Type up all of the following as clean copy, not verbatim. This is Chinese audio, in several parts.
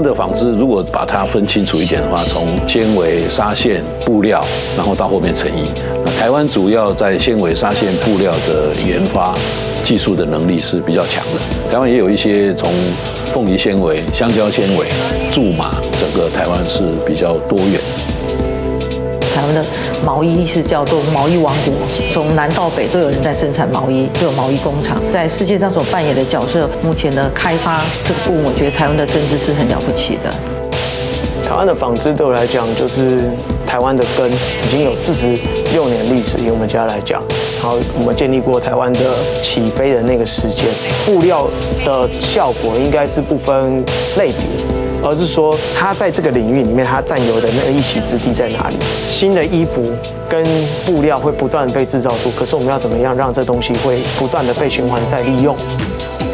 湾的纺织如果把它分清楚一点的话，从纤维、纱线、布料，然后到后面成衣。那台湾主要在纤维、纱线、布料的研发技术的能力是比较强的。台湾也有一些从凤梨纤维、香蕉纤维、苎麻，整个台湾是比较多元。 台湾的毛衣是叫做毛衣王国，从南到北都有人在生产毛衣，都有毛衣工厂。在世界上所扮演的角色，目前的开发这个部分，我觉得台湾的针织是很了不起的。台湾的纺织对我来讲，就是台湾的根，已经有46年历史。以我们家来讲，然后我们建立过台湾的起飞的那个时间。布料的效果应该是不分类别。 而是说，它在这个领域里面，它占有的那个一席之地在哪里？新的衣服跟布料会不断被制造出，可是我们要怎么样让这东西会不断的被循环再利用？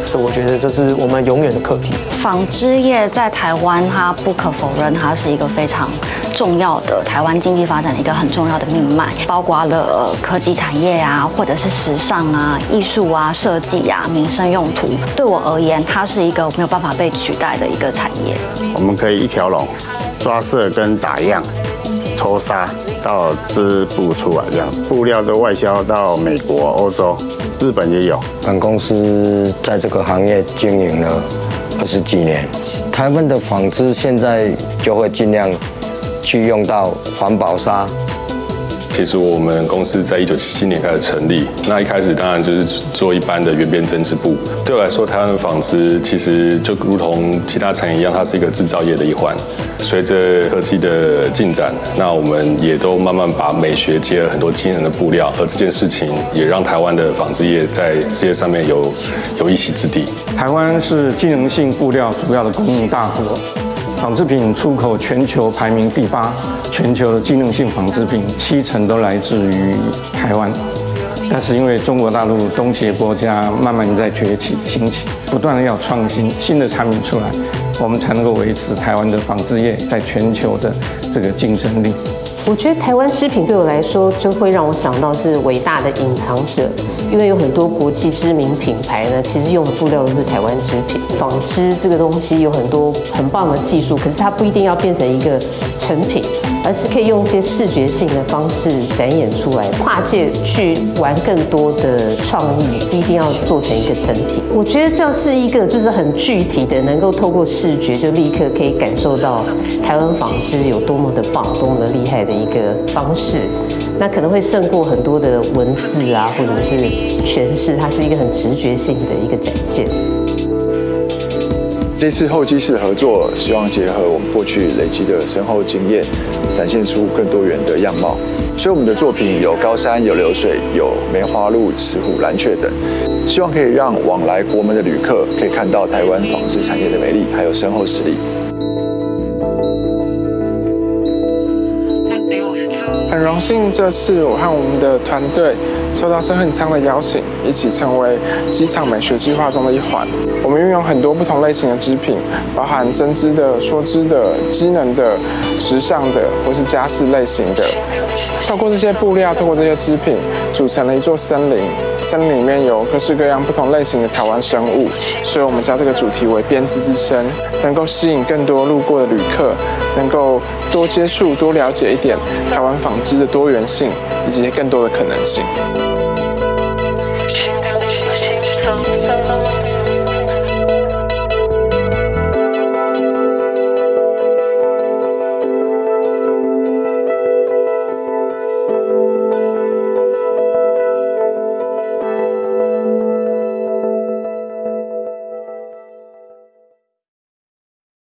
所以我觉得这是我们永远的课题。纺织业在台湾，它不可否认，它是一个非常重要的台湾经济发展的一个很重要的命脉，包括了科技产业啊，或者是时尚啊、艺术啊、设计啊、民生用途。对我而言，它是一个没有办法被取代的一个产业。我们可以一条龙刷色跟打样、抽纱到织布出来，这样布料的外销到美国、欧洲、日本也有。本公司在这个行业经营了20几年，台湾的纺织现在就会尽量 去用到环保纱。其实我们公司在1977年开始成立，那一开始当然就是做一般的圆边针织布。对我来说，台湾的纺织其实就如同其他产业一样，它是一个制造业的一环。随着科技的进展，那我们也都慢慢把美学结合很多惊人的布料，而这件事情也让台湾的纺织业在世界上面有一席之地。台湾是机能性布料主要的供应大国。 纺织品出口全球排名第8，全球的机能性纺织品70%都来自于台湾。但是因为中国大陆东协国家慢慢在崛起兴起，不断的要创新新的产品出来，我们才能够维持台湾的纺织业在全球的这个竞争力。我觉得台湾织品对我来说，就会让我想到是伟大的隐藏者，因为有很多国际知名品牌呢，其实用的布料都是台湾织品。纺织这个东西有很多很棒的技术，可是它不一定要变成一个成品，而是可以用一些视觉性的方式展演出来，跨界去玩更多的创意，不一定要做成一个成品。我觉得这样是一个就是很具体的，能够透过视觉就立刻可以感受到台湾纺织有多么的棒，多么的厉害的 一个方式，那可能会胜过很多的文字啊，或者是诠释，它是一个很直觉性的一个展现。这次后机式合作，希望结合我们过去累积的深厚经验，展现出更多元的样貌。所以我们的作品有高山、有流水、有梅花鹿、石虎、蓝雀等，希望可以让往来国门的旅客可以看到台湾纺织产业的美丽，还有深厚实力。 很荣幸，这次我和我们的团队受到深恒昌的邀请，一起成为机场美学计划中的一环。我们运用很多不同类型的织品，包含针织的、梭织的、机能的、时尚的或是家饰类型的。透过这些布料，透过这些织品，组成了一座森林。森林里面有各式各样不同类型的台湾生物，所以我们叫这个主题为“编织之声”，能够吸引更多路过的旅客，能够多接触、多了解一点台湾纺织的多元性以及更多的可能性。